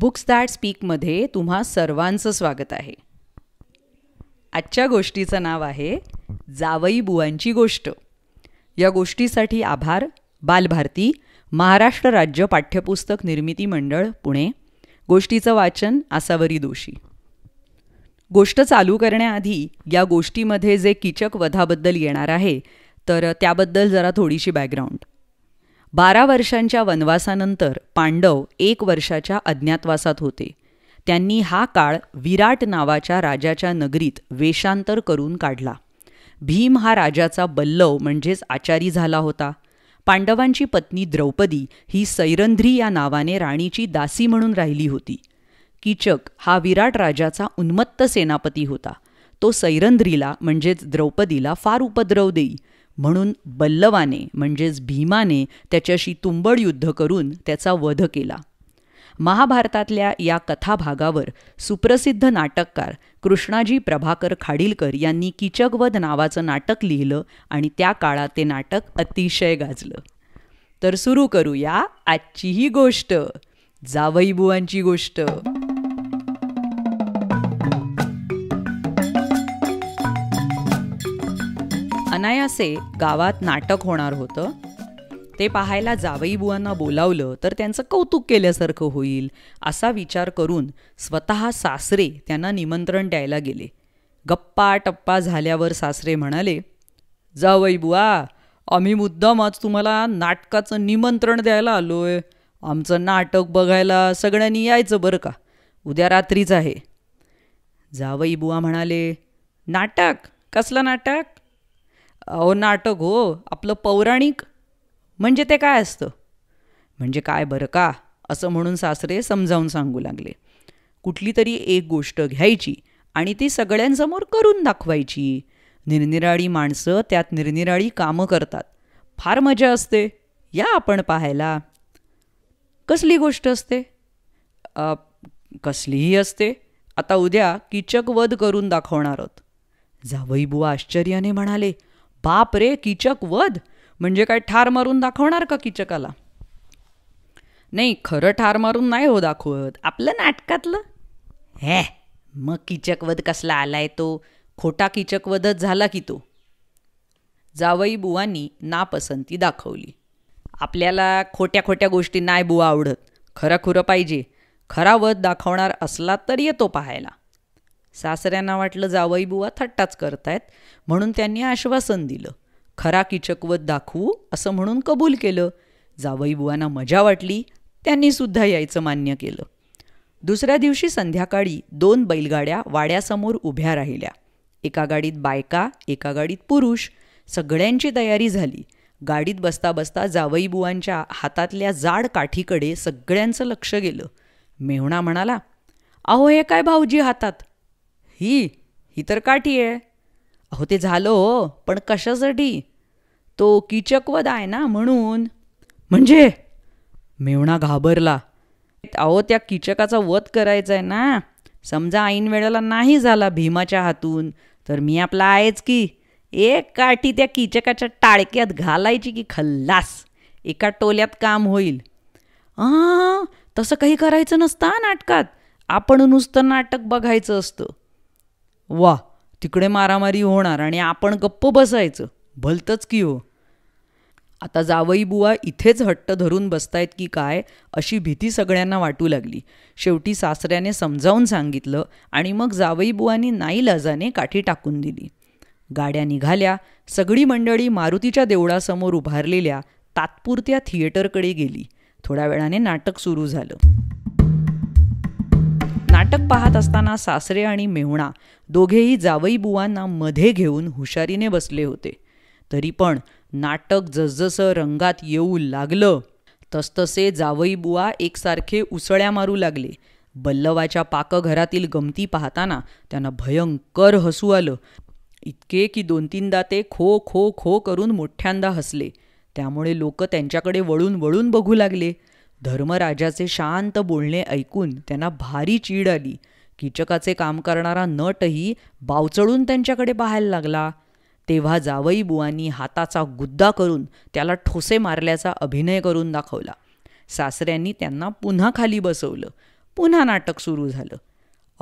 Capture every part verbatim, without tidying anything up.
Books that स्पीकमध्ये तुम्हा सर्वांचं स्वागत आहे. आजच्या गोष्टीचं नाव आहे जावईबुवांची गोष्ट. या गोष्टीसाठी आभार बाल भारती, महाराष्ट्र राज्य पाठ्यपुस्तक निर्मिती मंडळ, पुणे. गोष्टीचं वाचन आसावरी दोशी. गोष्ट चालू करण्याआधी या गोष्टीमध्ये जे किचक वधाबद्दल येणार आहे तर त्याबद्दल जरा थोडीशी बॅकग्राऊंड. बारा वर्षांच्या वनवासानंतर पांडव एक वर्षाच्या अज्ञातवासात होते. त्यांनी हा काळ विराट नावाच्या राजाच्या नगरीत वेषांतर करून काढला. भीम हा राजाचा बल्लव म्हणजेच आचारी झाला होता. पांडवांची पत्नी द्रौपदी ही सैरंध्री या नावाने राणीची दासी म्हणून राहिली होती. किचक हा विराट राजाचा उन्मत्त सेनापती होता. तो सैरंध्रीला म्हणजेच द्रौपदीला फार उपद्रव देई म्हणून बल्लवाने म्हणजेच भीमाने त्याच्याशी तुंबड युद्ध करून त्याचा वध केला. महाभारतातल्या या कथाभागावर सुप्रसिद्ध नाटककार कृष्णाजी प्रभाकर खाडिलकर यांनी किचक वध नावाचं नाटक लिहिलं आणि त्या काळात ते नाटक अतिशय गाजलं. तर सुरू करूया आजची ही गोष्ट, जावईबुवांची गोष्ट. अनायासे गावात नाटक होणार होतं. ते पाहायला जावईबुवांना बोलावलं तर त्यांचं कौतुक केल्यासारखं होईल असा विचार करून स्वतः सासरे त्यांना निमंत्रण द्यायला गेले. गप्पा टप्पा झाल्यावर सासरे म्हणाले, जावईबुवा, आम्ही मुद्दाम आज तुम्हाला नाटकाचं निमंत्रण द्यायला आलोय. आमचं नाटक बघायला सगळ्यांनी यायचं बरं का, उद्या रात्रीच आहे. जावईबुवा म्हणाले, नाटक? कसलं नाटक? अहो नाटक हो, आपलं पौराणिक. म्हणजे ते काय असतं? म्हणजे काय बरं का, असं म्हणून सासरे समजावून सांगू लागले. कुठली तरी एक गोष्ट घ्यायची आणि ती सगळ्यांसमोर करून दाखवायची. निरनिराळी माणसं त्यात निरनिराळी कामं करतात, फार मजा असते. या आपण पाहायला. कसली गोष्ट असते? कसलीही असते. आता उद्या किचक वध करून दाखवणार आहोत. जावईबुवा आश्चर्याने म्हणाले, बाप रे, किचक वध म्हणजे काय, ठार मारून दाखवणार का किचकाला? नाही, खरं ठार मारून नाही हो दाखवत, आपलं नाटकातलं. हे मग किचकवध कसला आलाय तो? खोटा किचकवधच झाला की तो. जावईबुवांनी नापसंती दाखवली. आपल्याला खोट्या खोट्या गोष्टी नाही बुवा आवडत, खरं खुरं पाहिजे. खरा वध दाखवणार असला तर येतो पाहायला. सासऱ्यांना वाटलं जावईबुवा थट्टाच करतायत म्हणून त्यांनी आश्वासन दिलं. खरा किचकवध दाखवू असं म्हणून कबूल केलं. जावईबुवांना मजा वाटली, त्यांनी सुद्धा यायचं मान्य केलं. दुसऱ्या दिवशी संध्याकाळी दोन बैलगाड्या वाड्यासमोर उभ्या राहिल्या. एका गाडीत बायका, एका गाडीत पुरुष. सगळ्यांची तयारी झाली. गाडीत बसता बसता जावईबुवांच्या हातातल्या जाड काठीकडे सगळ्यांचं लक्ष गेलं. मेहुणा म्हणाला, अहो हे काय भाऊजी हातात? ही ही तर काठी आहे. अहो ते झालं हो, पण कशासाठी? तो किचकवध आहे ना म्हणून. म्हणजे? मेवणा घाबरला. अहो त्या किचकाचा वध करायचा आहे ना. समजा ऐन वेळेला नाही झाला भीमाच्या हातून तर मी आपला आहेच की. एक काठी त्या किचकाच्या टाळक्यात घालायची की खल्लास, एका टोल्यात काम होईल. हां, तसं काही करायचं नसतं नाटकात, आपण नुसतं नाटक बघायचं असतं. वा, तिकडे मारामारी होणार आणि आपण गप्प बसायचं, भलतंच की हो. आता जावईबुवा इथेच हट्ट धरून बसतायत की काय अशी भीती सगळ्यांना वाटू लागली. शेवटी सासऱ्याने समजावून सांगितलं आणि मग जावईबुवांनी नाईलाजाने काठी टाकून दिली. गाड्या निघाल्या. सगळी मंडळी मारुतीच्या देवळासमोर उभारलेल्या तात्पुरत्या थिएटरकडे गेली. थोड्या वेळाने नाटक सुरू झालं. नाटक पाहत असताना सासरे आणि मेहुणा दोघेही जावईबुवांना मध्ये घेऊन हुशारीने बसले होते. तरी पण नाटक जसजसं रंगात येऊ लागलं तसतसे जावईबुवा एकसारखे उसळ्या मारू लागले. बल्लवाच्या पाकघरातील गमती पाहताना त्यांना भयंकर हसू आलं, इतके की दोन तीनदा ते खो खो खो करून मोठ्यांदा हसले. त्यामुळे लोक त्यांच्याकडे वळून वळून बघू लागले. धर्मराजाचे शांत बोलणे ऐकून त्यांना भारी चीड आली. किचकाचे काम करणारा नटही बावचळून त्यांच्याकडे पाहायला लागला. तेव्हा जावईबुवांनी हाताचा गुद्दा करून त्याला ठोसे मारल्याचा अभिनय करून दाखवला. सासऱ्यांनी त्यांना पुन्हा खाली बसवलं. पुन्हा नाटक सुरू झालं.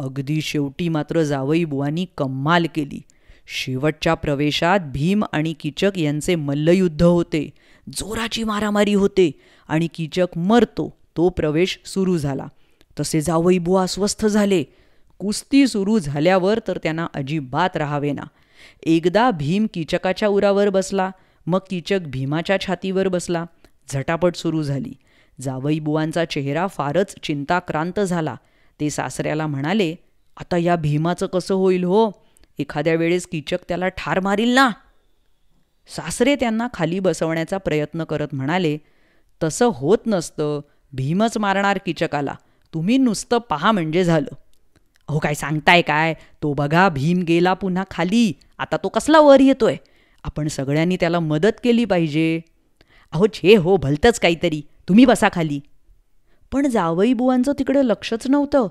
अगदी शेवटी मात्र जावईबुवांनी कमाल केली. शेवटच्या प्रवेशात भीम आणि किचक यांचे मल्लयुद्ध होते. जोराची मारामारी होते आणि किचक मरतो. तो प्रवेश सुरू झाला तसे जावईबुवा अस्वस्थ झाले. कुस्ती सुरू झाल्यावर तर त्यांना अजिबात राहावेना. एकदा भीम किचकाच्या उरावर बसला, मग किचक भीमाच्या छातीवर बसला. झटापट सुरू झाली. जावईबुवांचा चेहरा फारच चिंताक्रांत झाला. ते सासऱ्याला म्हणाले, आता या भीमाचं कसं होईल हो? एखाद्या वेळेस किचक त्याला ठार मारील ना. सासरे त्यांना खाली बसवण्याचा प्रयत्न करत म्हणाले, तसं होत नसतं, भीमच मारणार किचकाला, तुम्ही नुसतं पहा म्हणजे झालं. अहो काय सांगताय काय, तो बघा भीम गेला पुन्हा खाली, आता तो कसला वर येतोय, आपण सगळ्यांनी त्याला मदत केली पाहिजे. अहो छे हो, भलतंच काहीतरी, तुम्ही बसा खाली. पण जावईबुवांचं तिकडे लक्षच नव्हतं.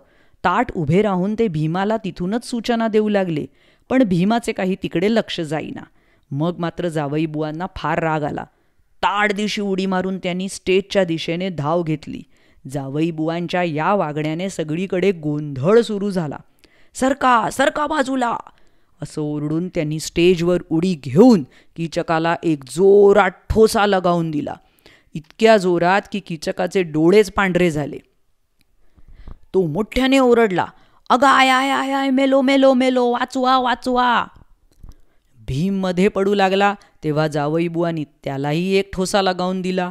ताट उभे राहून ते भीमाला तिथूनच सूचना देऊ लागले, पण भीमाचे काही तिकडे लक्ष जाईना. मग मात्र जावईबुवांना फार राग आला. ताड दिवशी उडी मारून त्यांनी स्टेजच्या दिशेने धाव घेतली. जावईबुवांच्या या वागण्याने सगळीकडे गोंधळ सुरू झाला. सरका सरका बाजूला असं ओरडून त्यांनी स्टेजवर उडी घेऊन किचकाला एक जोरात ठोसा लगावून दिला. इतक्या जोरात की किचकाचे डोळेच पांढरे झाले. तो मोठ्याने ओरडला, अगं आय आय आय आय, मेलो मेलो मेलो, वाचवा वाचवा. भीम मध्ये पडू लागला तेव्हा जावईबुवांनी त्यालाही एक ठोसा लगावून दिला.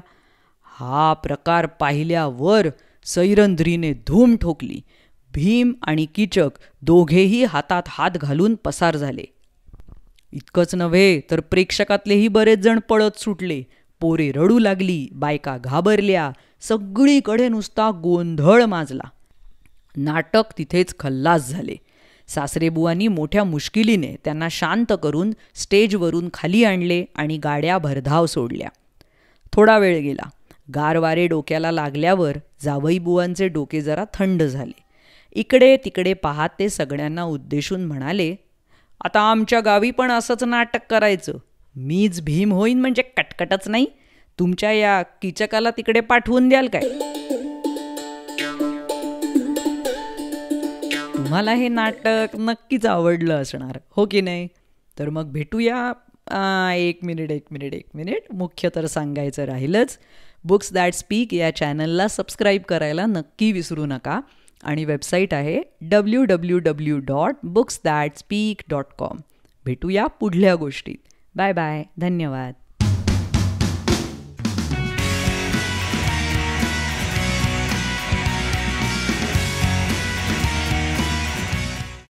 हा प्रकार पाहिल्यावर सैरंध्रीने धूम ठोकली. भीम आणि किचक दोघेही हातात हात घालून पसार झाले. इतकंच नव्हे तर प्रेक्षकातलेही बरेच जण पळत सुटले. पोरे रडू लागली, बायका घाबरल्या, सगळीकडे नुसता गोंधळ माजला. नाटक तिथेच खल्लास झाले. सासरेबुवांनी मोठ्या मुश्किलीने त्यांना शांत करून स्टेजवरून खाली आणले आणि गाड्या भरधाव सोडल्या. थोडा वेळ गेला. गारवारे डोक्याला लागल्यावर जावईबुवांचे डोके जरा थंड झाले. इकडे तिकडे पाहत ते सगळ्यांना उद्देशून म्हणाले, आता आमच्या गावी पण असंच नाटक करायचं. मीच भीम होईन म्हणजे कटकटच नाही. तुमच्या या किचकाला तिकडे पाठवून द्याल काय? तुम्हाला हे नाटक नक्कीच आवडलं असणार हो की नाही? तर मग भेटूया. आ, एक मिनिट एक मिनिट एक मिनिट मुख्य तर सांगायचं राहिलंच. बुक्स दॅट स्पीक या चॅनलला सबस्क्राईब करायला नक्की विसरू नका. आणि वेबसाईट आहे W W W dot books that speak dot com. भेटूया पुढल्या गोष्टीत. Bye bye. धन्यवाद.